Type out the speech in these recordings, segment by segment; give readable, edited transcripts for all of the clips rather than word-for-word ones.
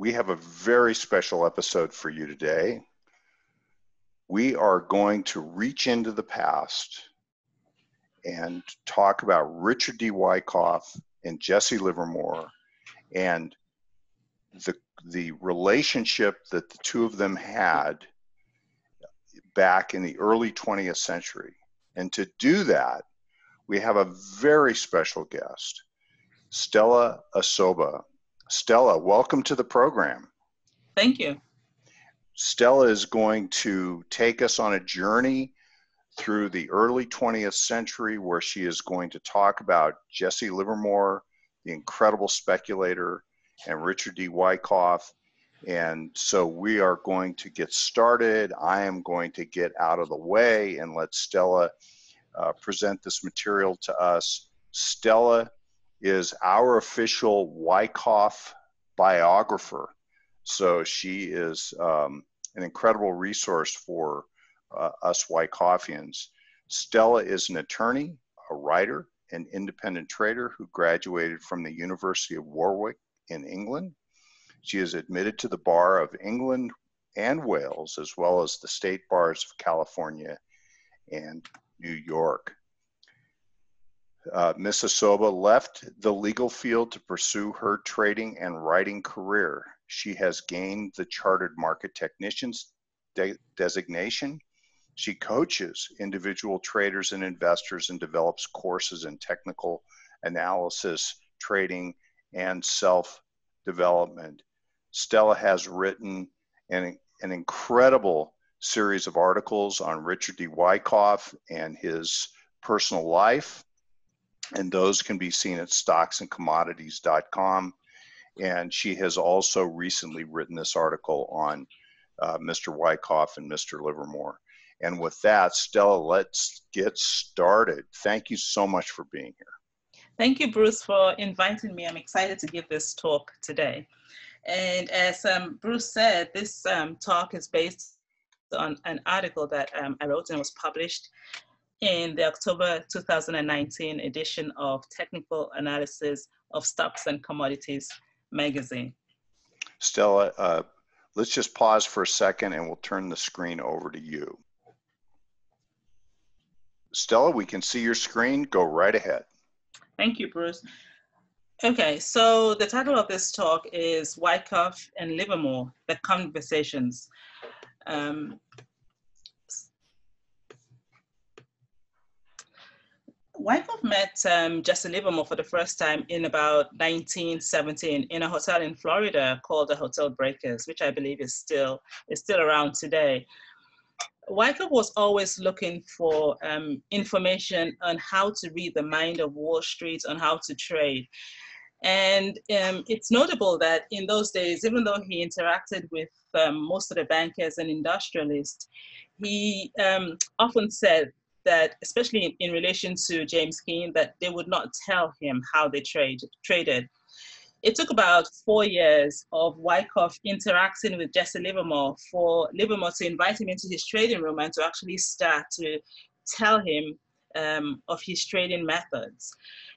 We have a very special episode for you today. We are going to reach into the past and talk about Richard D. Wyckoff and Jesse Livermore and the relationship that the two of them had back in the early 20th century. And to do that, we have a very special guest, Stella Osoba. Stella, welcome to the program. Thank you. Stella is going to take us on a journey through the early 20th century where she is going to talk about Jesse Livermore, the incredible speculator, and Richard D. Wyckoff. And so we are going to get started. I am going to get out of the way and let Stella present this material to us. Stella is our official Wyckoff biographer. So she is an incredible resource for us Wyckoffians. Stella is an attorney, a writer, an independent trader who graduated from the University of Warwick in England. She is admitted to the Bar of England and Wales, as well as the state bars of California and New York. Ms. Osoba left the legal field to pursue her trading and writing career. She has gained the Chartered Market Technician's designation. She coaches individual traders and investors and develops courses in technical analysis, trading, and self-development. Stella has written an incredible series of articles on Richard D. Wyckoff and his personal life, and those can be seen at stocksandcommodities.com. And she has also recently written this article on Mr. Wyckoff and Mr. Livermore. And with that, Stella, let's get started. Thank you so much for being here. Thank you, Bruce, for inviting me. I'm excited to give this talk today. And as Bruce said, this talk is based on an article that I wrote and was published in the October 2019 edition of Technical Analysis of Stocks and Commodities Magazine. Stella, let's just pause for a second and we'll turn the screen over to you. Stella, we can see your screen. Go right ahead. Thank you, Bruce. Okay, so the title of this talk is Wyckoff and Livermore, The Conversations. Wyckoff met Jesse Livermore for the first time in about 1917 in a hotel in Florida called the Hotel Breakers, which I believe is still around today. Wyckoff was always looking for information on how to read the mind of Wall Street, on how to trade. And it's notable that in those days, even though he interacted with most of the bankers and industrialists, he often said that, especially in relation to James Keene, that they would not tell him how they traded. It took about 4 years of Wyckoff interacting with Jesse Livermore for Livermore to invite him into his trading room and to actually start to tell him of his trading methods.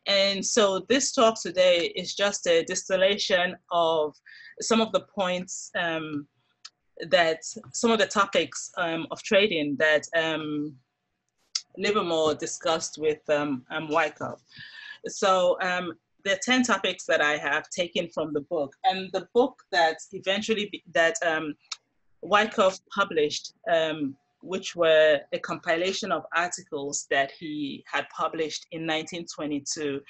And so this talk today is just a distillation of some of the points that, some of the topics of trading that Livermore discussed with Wyckoff. So there are 10 topics that I have taken from the book, and the book that Wyckoff published, which were a compilation of articles that he had published in 1922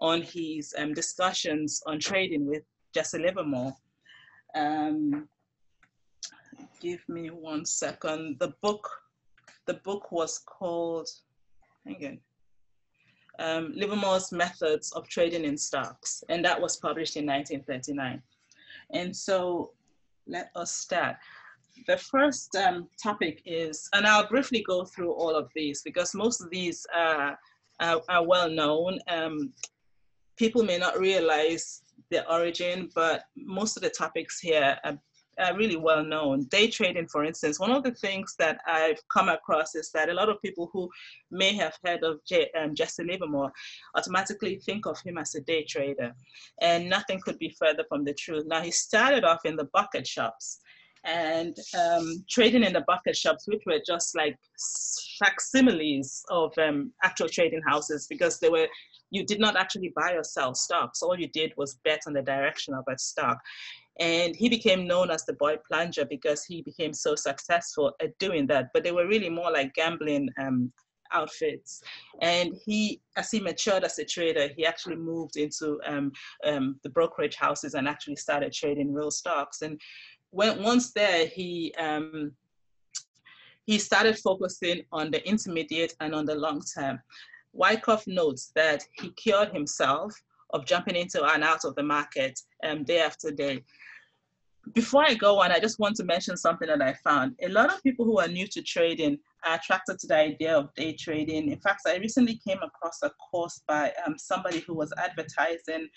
on his discussions on trading with Jesse Livermore. Give me 1 second. The book was called, Livermore's Methods of Trading in Stocks, and that was published in 1939. And so let us start. The first topic is, and I'll briefly go through all of these because most of these are well known. People may not realize their origin, but most of the topics here really well known. Day trading, for instance, one of the things that I've come across is that a lot of people who may have heard of Jesse Livermore automatically think of him as a day trader, and nothing could be further from the truth. Now, he started off in the bucket shops, and trading in the bucket shops, which were just like facsimiles of actual trading houses, because they were, you did not actually buy or sell stocks. All you did was bet on the direction of a stock. And he became known as the boy plunger because he became so successful at doing that. But they were really more like gambling outfits. And he, as he matured as a trader, he actually moved into the brokerage houses and actually started trading real stocks. And when, once there, he started focusing on the intermediate and on the long term. Wyckoff notes that he cured himself of jumping into and out of the market day after day. Before I go on, I just want to mention something that I found. A lot of people who are new to trading are attracted to the idea of day trading. In fact, I recently came across a course by somebody who was advertising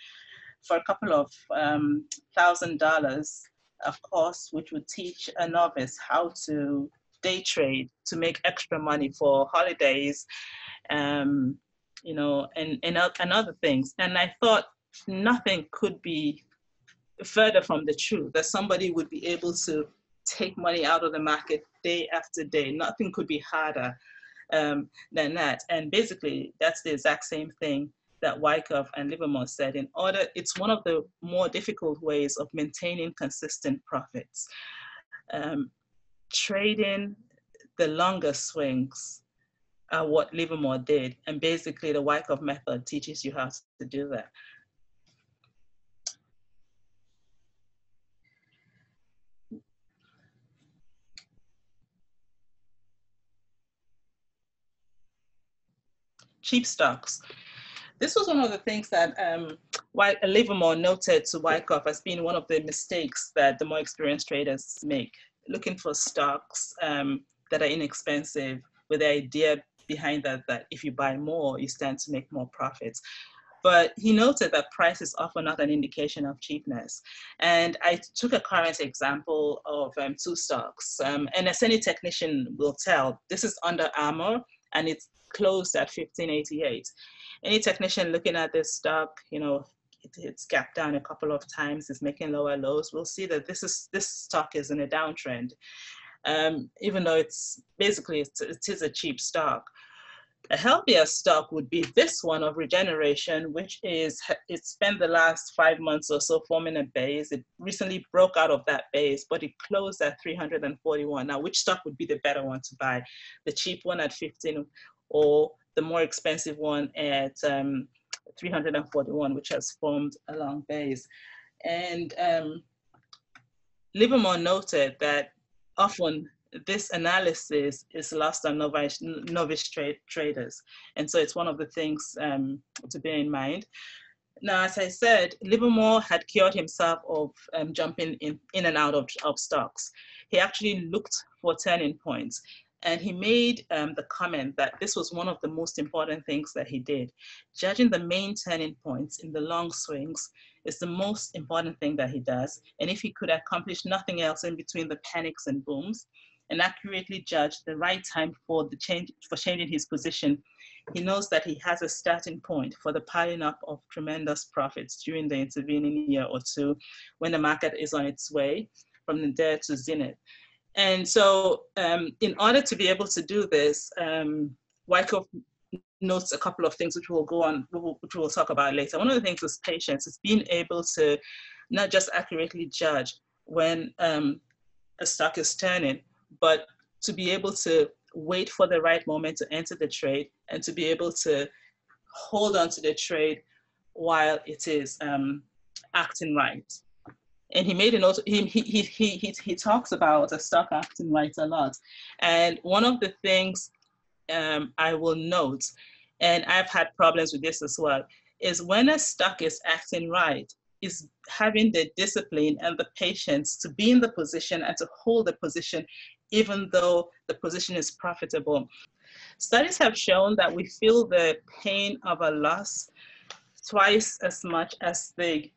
for a couple of $1,000, a course which would teach a novice how to day trade to make extra money for holidays, you know, and other things. And I thought nothing could be further from the truth, that somebody would be able to take money out of the market day after day. Nothing could be harder than that. And basically, that's the exact same thing that Wyckoff and Livermore said. In order, it's one of the more difficult ways of maintaining consistent profits. Trading the longer swings are what Livermore did, and basically the Wyckoff method teaches you how to do that. Cheap stocks. This was one of the things that Livermore noted to Wyckoff as being one of the mistakes that the more experienced traders make, looking for stocks that are inexpensive, with the idea behind that, that if you buy more, you stand to make more profits. But he noted that price is often not an indication of cheapness. And I took a current example of two stocks. And as any technician will tell, this is Under Armour, and it's closed at $15.88. Any technician looking at this stock, you know, it's gapped down a couple of times, it's making lower lows, we'll see that this stock is in a downtrend. Even though it's basically, it is a cheap stock. A healthier stock would be this one of Regeneration, which is, it spent the last 5 months or so forming a base. It recently broke out of that base, but it closed at 341. Now, which stock would be the better one to buy? The cheap one at 15 or the more expensive one at 341, which has formed a long base? And Livermore noted that often this analysis is lost on novice traders. And so it's one of the things to bear in mind. Now, as I said, Livermore had cured himself of jumping in and out of stocks. He actually looked for turning points. And he made the comment that this was one of the most important things that he did. Judging the main turning points in the long swings is the most important thing that he does. And if he could accomplish nothing else in between the panics and booms and accurately judge the right time for changing his position, he knows that he has a starting point for the piling up of tremendous profits during the intervening year or two when the market is on its way from there to zenith. And so in order to be able to do this, Wyckoff notes a couple of things which we'll go on, which we'll talk about later. One of the things is patience. It's being able to not just accurately judge when a stock is turning, but to be able to wait for the right moment to enter the trade and to be able to hold on to the trade while it is acting right. And he made a note, he talks about a stock acting right a lot. And one of the things I will note, and I've had problems with this as well, is when a stock is acting right, is having the discipline and the patience to be in the position and to hold the position, even though the position is profitable. Studies have shown that we feel the pain of a loss twice as much as the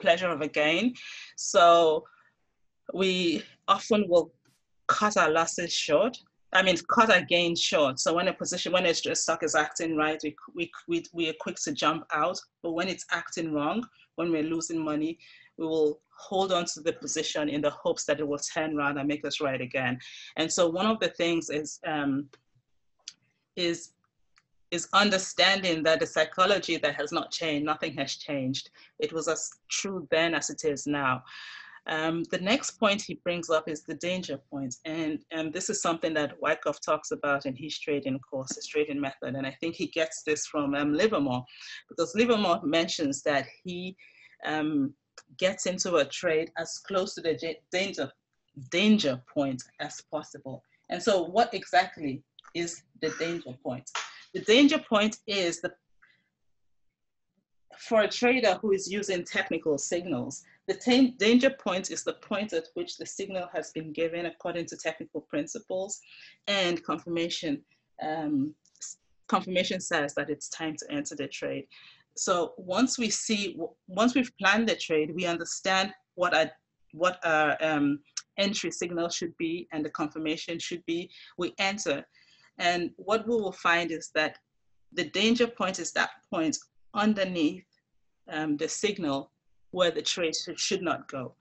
pleasure of a gain. So we often will cut our losses short. I mean, cut our gains short. So when a position, when a stock is acting right, we are quick to jump out. But when it's acting wrong, when we're losing money, we will hold on to the position in the hopes that it will turn around and make us right again. And so one of the things is understanding that the psychology that has not changed, nothing has changed. It was as true then as it is now. The next point he brings up is the danger point. And this is something that Wyckoff talks about in his trading course, his trading method. And I think he gets this from Livermore, because Livermore mentions that he gets into a trade as close to the danger point as possible. And so what exactly is the danger point? The danger point is for a trader who is using technical signals, the danger point is the point at which the signal has been given according to technical principles and confirmation. Confirmation says that it's time to enter the trade. So once we've planned the trade, we understand what our entry signal should be and the confirmation should be, we enter. And what we will find is that the danger point is that point underneath the signal where the trade should not go.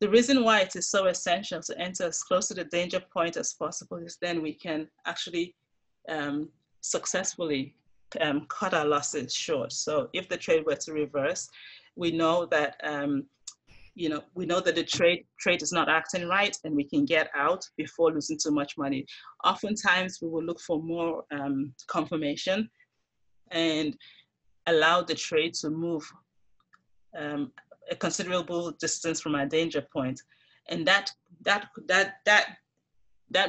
The reason why it is so essential to enter as close to the danger point as possible is then we can actually successfully cut our losses short. So if the trade were to reverse, we know that the trade is not acting right, and we can get out before losing too much money. Oftentimes, we will look for more confirmation and allow the trade to move a considerable distance from our danger point, and that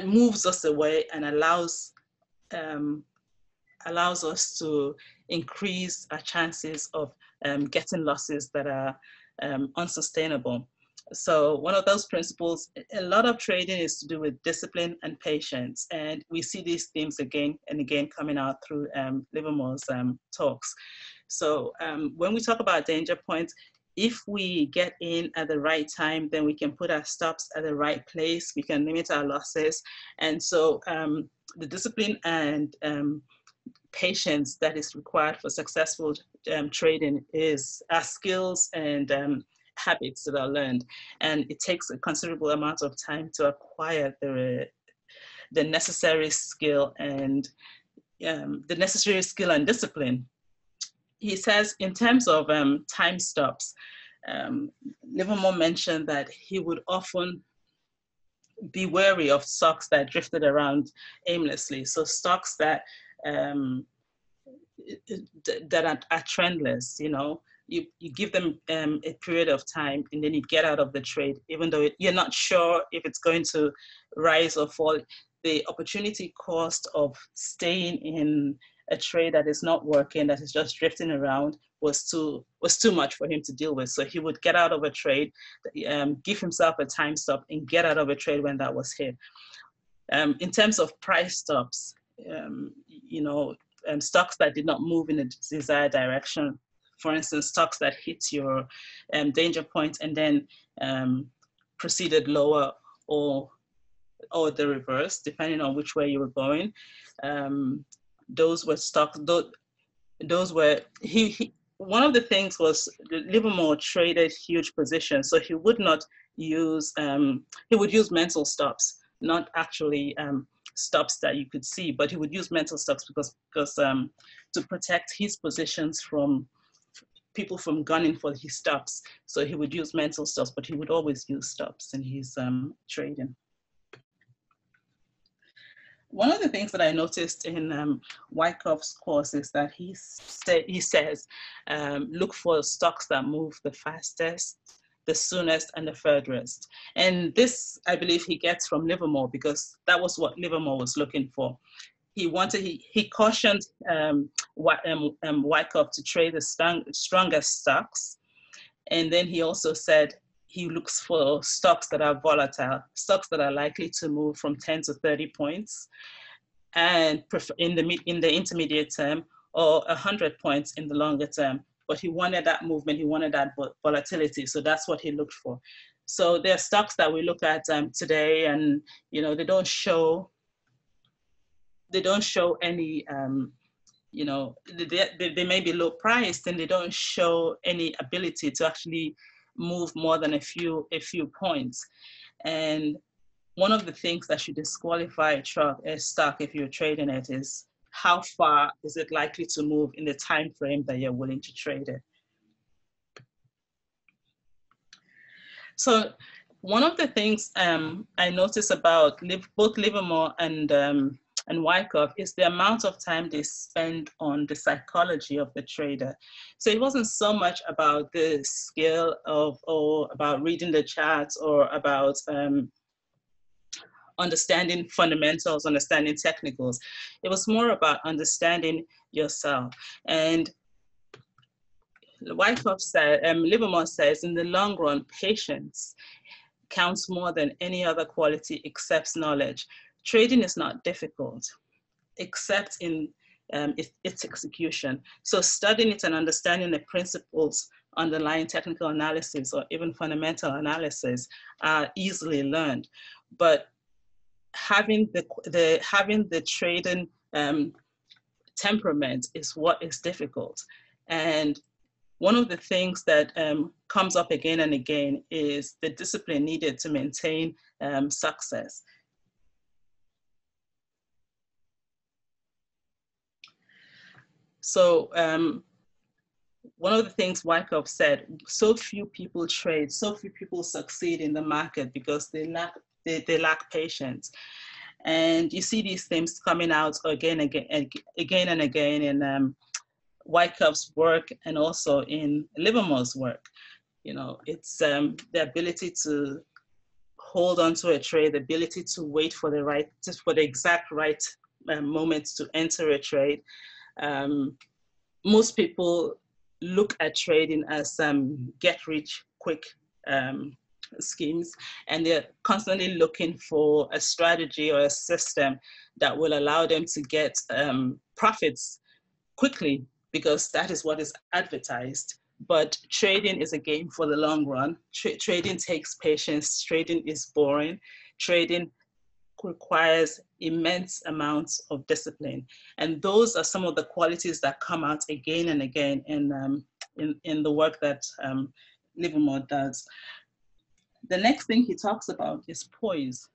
moves us away and allows us to increase our chances of getting losses that are unsustainable. So one of those principles, a lot of trading is to do with discipline and patience. And we see these themes again and again coming out through Livermore's talks. So when we talk about danger points, if we get in at the right time, then we can put our stops at the right place. We can limit our losses. And so the discipline and patience that is required for successful trading is our skills and habits that are learned, and it takes a considerable amount of time to acquire the necessary skill and discipline. He says in terms of time stops, Livermore mentioned that he would often be wary of stocks that drifted around aimlessly, so stocks that are trendless. You know, you give them a period of time and then you get out of the trade, even though you're not sure if it's going to rise or fall. The opportunity cost of staying in a trade that is not working, that is just drifting around, was too much for him to deal with. So he would get out of a trade, give himself a time stop, and get out of a trade when that was hit. In terms of price stops, stocks that did not move in the desired direction. For instance, stocks that hit your danger point and then proceeded lower or the reverse, depending on which way you were going. Those were stocks. Those were one of the things was Livermore traded huge positions, so he would not use. He would use mental stops, not actually. Stops that you could see, but he would use mental stops because to protect his positions from people from gunning for his stops. So he would use mental stops, but he would always use stops in his trading. One of the things that I noticed in Wyckoff's course is that he says, look for stocks that move the fastest, the soonest, and the furthest. And this, I believe, he gets from Livermore, because that was what Livermore was looking for. He cautioned Wyckoff to trade the strongest stocks. And then he also said he looks for stocks that are volatile, stocks that are likely to move from 10 to 30 points and in the intermediate term, or 100 points in the longer term. But he wanted that movement, he wanted that volatility, so that's what he looked for. So there are stocks that we look at today, and they don't show any they may be low priced and they don't show any ability to actually move more than a few points. And one of the things that should disqualify a stock if you're trading it is how far is it likely to move in the time frame that you're willing to trade it. So one of the things I noticed about both Livermore and Wyckoff is the amount of time they spend on the psychology of the trader. So it wasn't so much about the skill of, or about reading the charts, or about understanding fundamentals, understanding technicals. It was more about understanding yourself. And Wyckoff said, Livermore says, in the long run, patience counts more than any other quality except knowledge. Trading is not difficult, except in its execution. So studying it and understanding the principles underlying technical analysis or even fundamental analysis are easily learned. But having the trading temperament is what is difficult. And one of the things that comes up again and again is the discipline needed to maintain success. So one of the things Wyckoff said, so few people trade, so few people succeed in the market because they lack patience. And you see these things coming out again and again in Wyckoff's work and also in Livermore's work. It's the ability to hold on to a trade, the ability to wait for the exact right moment to enter a trade. Most people look at trading as get-rich-quick schemes, and they're constantly looking for a strategy or a system that will allow them to get profits quickly, because that is what is advertised. But trading is a game for the long run. Trading takes patience. Trading is boring. Trading requires immense amounts of discipline. And those are some of the qualities that come out again and again in the work that Livermore does. The next thing he talks about is poise.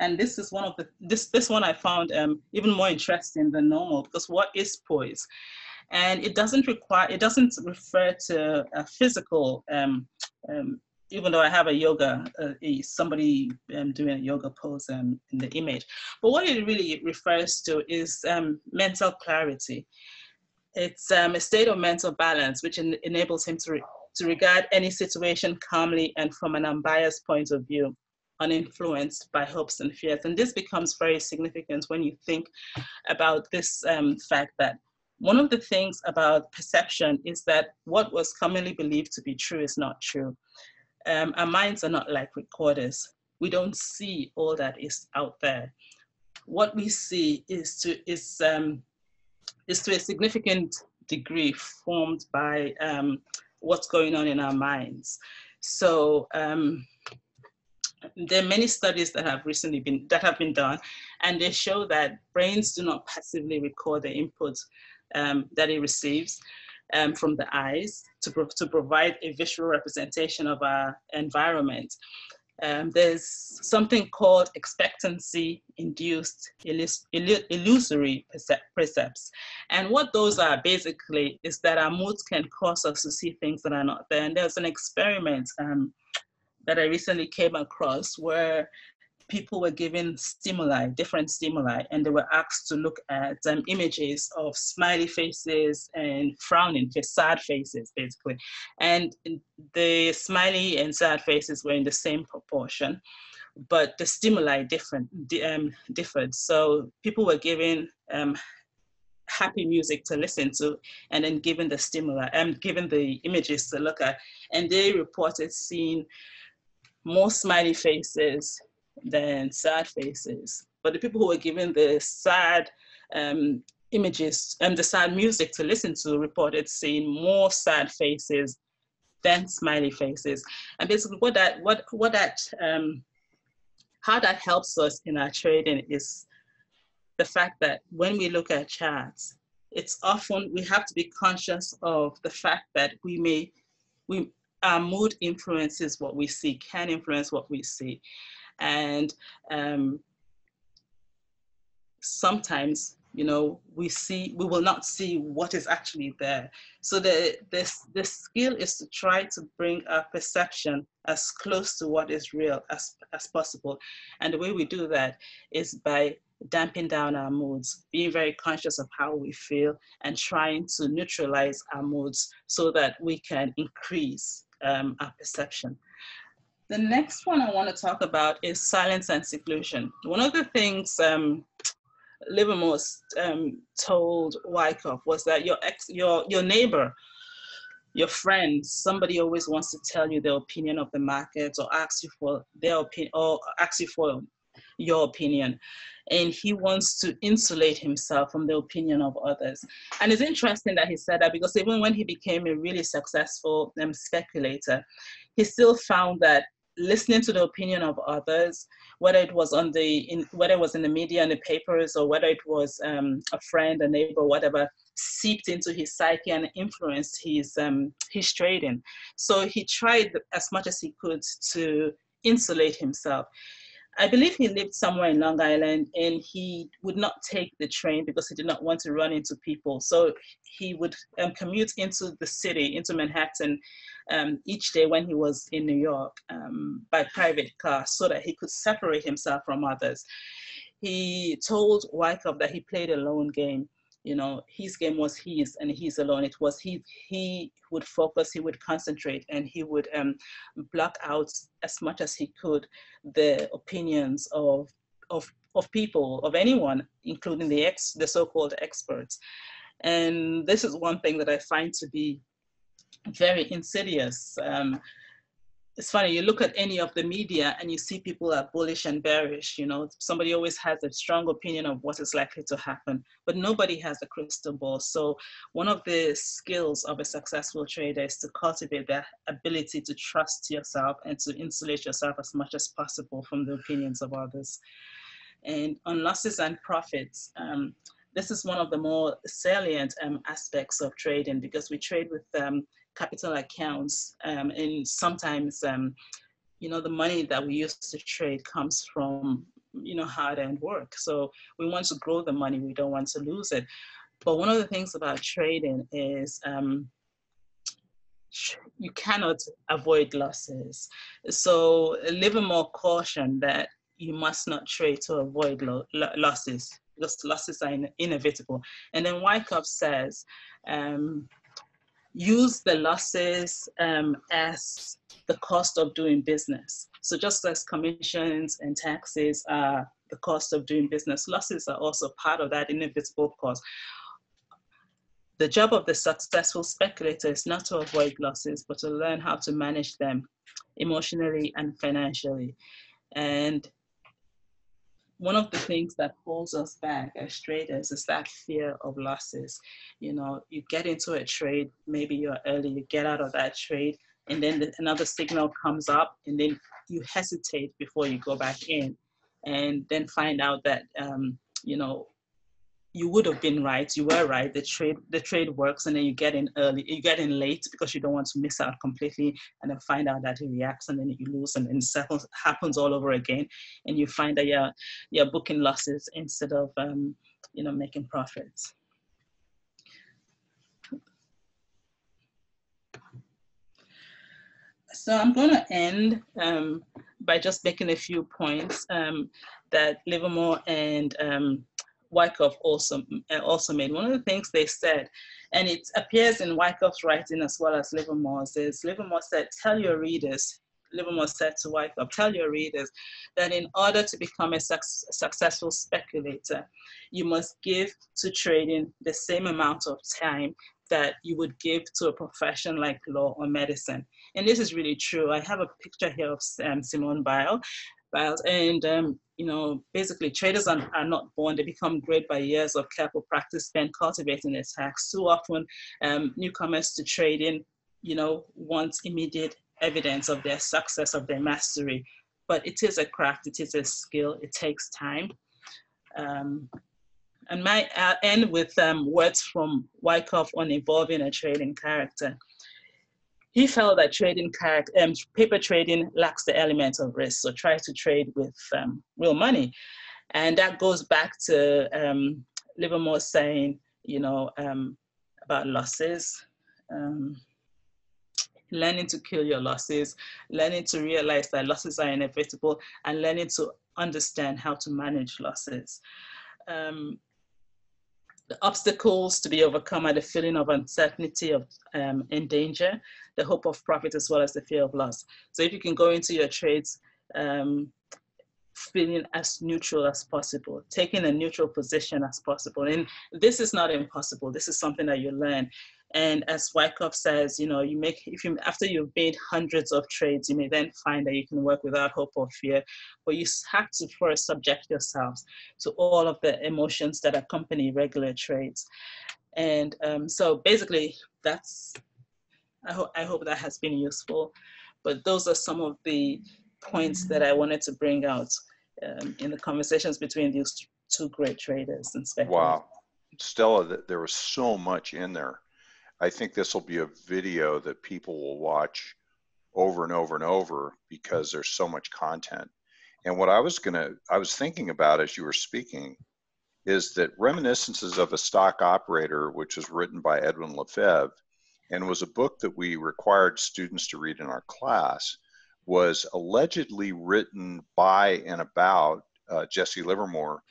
And this is one of the, this one I found even more interesting than normal, because what is poise? And it doesn't require, it doesn't refer to a physical, even though I have a yoga, somebody doing a yoga pose in the image. But what it really refers to is mental clarity. It's a state of mental balance, which enables him to regard any situation calmly and from an unbiased point of view, uninfluenced by hopes and fears. And this becomes very significant when you think about this fact that one of the things about perception is that what was commonly believed to be true is not true. Our minds are not like recorders. We don't see all that is out there. What we see is to a significant degree formed by what's going on in our minds. So there are many studies that have recently been done, and they show that brains do not passively record the input that it receives from the eyes to provide a visual representation of our environment. There's something called expectancy-induced illusory precepts. And what those are basically is that our moods can cause us to see things that are not there. And there's an experiment that I recently came across where people were given stimuli, different stimuli, and they were asked to look at images of smiley faces and frowning, sad faces, basically. And the smiley and sad faces were in the same proportion, but the stimuli differed. So people were given happy music to listen to, and then given the stimuli, given the images to look at, and they reported seeing more smiley faces than sad faces. But the people who were given the sad images and the sad music to listen to reported seeing more sad faces then smiley faces. And basically how that helps us in our trading is the fact that when we look at charts, it's often we have to be conscious of the fact that our mood influences what we see, can influence what we see. And sometimes, you know, we will not see what is actually there. So the skill is to try to bring our perception as close to what is real as possible. And the way we do that is by damping down our moods, being very conscious of how we feel and trying to neutralize our moods so that we can increase our perception. The next one I want to talk about is silence and seclusion. One of the things Livermore told Wyckoff was that your neighbor, your friend, somebody always wants to tell you their opinion of the market or ask you for their opinion or ask you for your opinion. And he wants to insulate himself from the opinion of others. And it's interesting that he said that, because even when he became a really successful speculator, he still found that listening to the opinion of others, whether it was whether it was in the media and the papers, or whether it was a friend, a neighbor, whatever, seeped into his psyche and influenced his trading. So he tried as much as he could to insulate himself. I believe he lived somewhere in Long Island, and he would not take the train because he did not want to run into people. So he would commute into the city, into Manhattan, each day when he was in New York by private car, so that he could separate himself from others. He told Wyckoff that he played a lone game. You know, his game was his and he's alone. It was he would focus, he would concentrate, and he would block out as much as he could the opinions of people, of anyone, including the so-called experts. And this is one thing that I find to be very insidious. It's funny, you look at any of the media and you see people are bullish and bearish, you know, somebody always has a strong opinion of what is likely to happen, but nobody has a crystal ball. So one of the skills of a successful trader is to cultivate that ability to trust yourself and to insulate yourself as much as possible from the opinions of others. And on losses and profits, this is one of the more salient aspects of trading, because we trade with capital accounts, and sometimes, you know, the money that we use to trade comes from, you know, hard-earned work. So we want to grow the money, we don't want to lose it. But one of the things about trading is you cannot avoid losses. So Livermore cautioned that you must not trade to avoid losses, because losses are inevitable. And then Wyckoff says, use the losses as the cost of doing business. So just as commissions and taxes are the cost of doing business, losses are also part of that inevitable cost. The job of the successful speculator is not to avoid losses, but to learn how to manage them emotionally and financially. And one of the things that holds us back as traders is that fear of losses. You know, you get into a trade, maybe you're early, you get out of that trade, and then another signal comes up, and then you hesitate before you go back in, and then find out that, you know, you would have been right, you were right, the trade works, and then you get in early, you get in late because you don't want to miss out completely, and then find out that it reacts, and then you lose, and then it happens all over again, and you find that you're booking losses instead of you know, making profits. So I'm going to end by just making a few points that Livermore and Wyckoff also made. One of the things they said, and it appears in Wyckoff's writing as well as Livermore's, is Livermore said, tell your readers, Livermore said to Wyckoff, tell your readers that in order to become a successful speculator, you must give to trading the same amount of time that you would give to a profession like law or medicine. And this is really true. I have a picture here of Simone Biles, and you know, basically traders are not born, they become great by years of careful practice spent cultivating their tasks. Too often, newcomers to trading you know, wants immediate evidence of their success, of their mastery. But it is a craft, it is a skill, it takes time. And I'll end with words from Wyckoff on evolving a trading character. He felt that trading paper trading lacks the element of risk, so try to trade with real money. And that goes back to Livermore saying, you know, about losses, learning to kill your losses, learning to realize that losses are inevitable, and learning to understand how to manage losses. The obstacles to be overcome are the feeling of uncertainty, of in danger, the hope of profit, as well as the fear of loss. So if you can go into your trades feeling as neutral as possible, taking a neutral position as possible. And this is not impossible. This is something that you learn. And as Wyckoff says, you know, you make, after you've made hundreds of trades, you may then find that you can work without hope or fear, but you have to first subject yourselves to all of the emotions that accompany regular trades. And so basically that's, I hope that has been useful, but those are some of the points that I wanted to bring out in the conversations between these two great traders and speculators. Wow, Stella, there was so much in there. I think this will be a video that people will watch over and over and over because there's so much content. And what I was thinking about as you were speaking is that Reminiscences of a Stock Operator, which was written by Edwin Lefebvre and was a book that we required students to read in our class, was allegedly written by and about Jesse Livermore,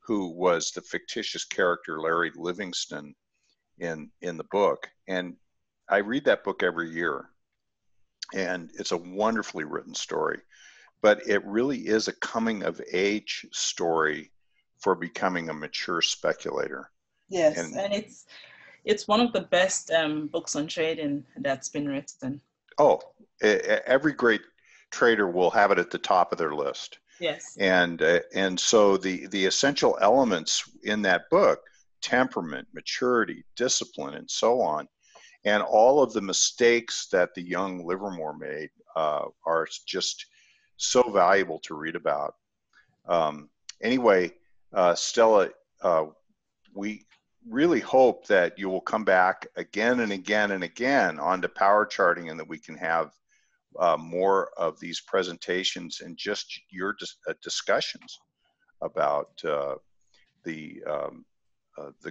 who was the fictitious character Larry Livingston in the book. And I read that book every year, and it's a wonderfully written story, but it really is a coming of age story for becoming a mature speculator. Yes, and it's one of the best books on trading that's been written. Oh, every great trader will have it at the top of their list. Yes. And so the essential elements in that book: temperament, maturity, discipline, and so on. And all of the mistakes that the young Livermore made are just so valuable to read about. Anyway, Stella, we really hope that you will come back again and again and again onto power charting, and that we can have more of these presentations and just your discussions about the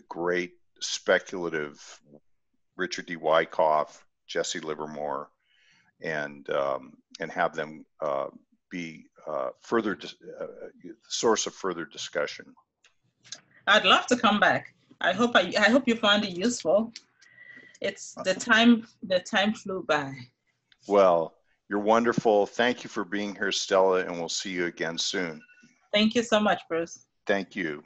great speculative Richard D. Wyckoff, Jesse Livermore, and have them be the source of further discussion. I'd love to come back. I hope you found it useful. It's the time flew by. Well, you're wonderful. Thank you for being here, Stella, and we'll see you again soon. Thank you so much, Bruce. Thank you.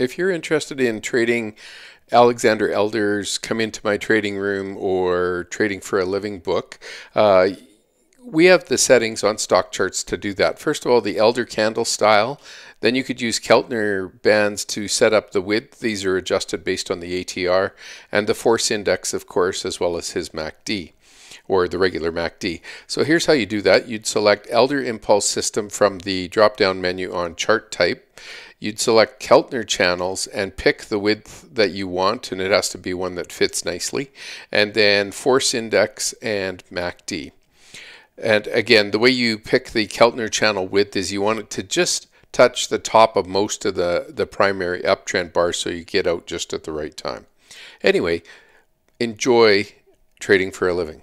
If you're interested in trading Alexander Elder's Come Into My Trading Room or Trading for a Living book, we have the settings on stock charts to do that. First of all, the Elder candle style. Then you could use Keltner bands to set up the width. These are adjusted based on the ATR and the force index, of course, as well as his MACD, or the regular MACD. So here's how you do that. You'd select Elder Impulse System from the drop-down menu on chart type. You'd select Keltner channels and pick the width that you want, and it has to be one that fits nicely, and then force index and MACD. And again, the way you pick the Keltner channel width is you want it to just touch the top of most of the primary uptrend bar, so you get out just at the right time. Anyway, enjoy trading for a living.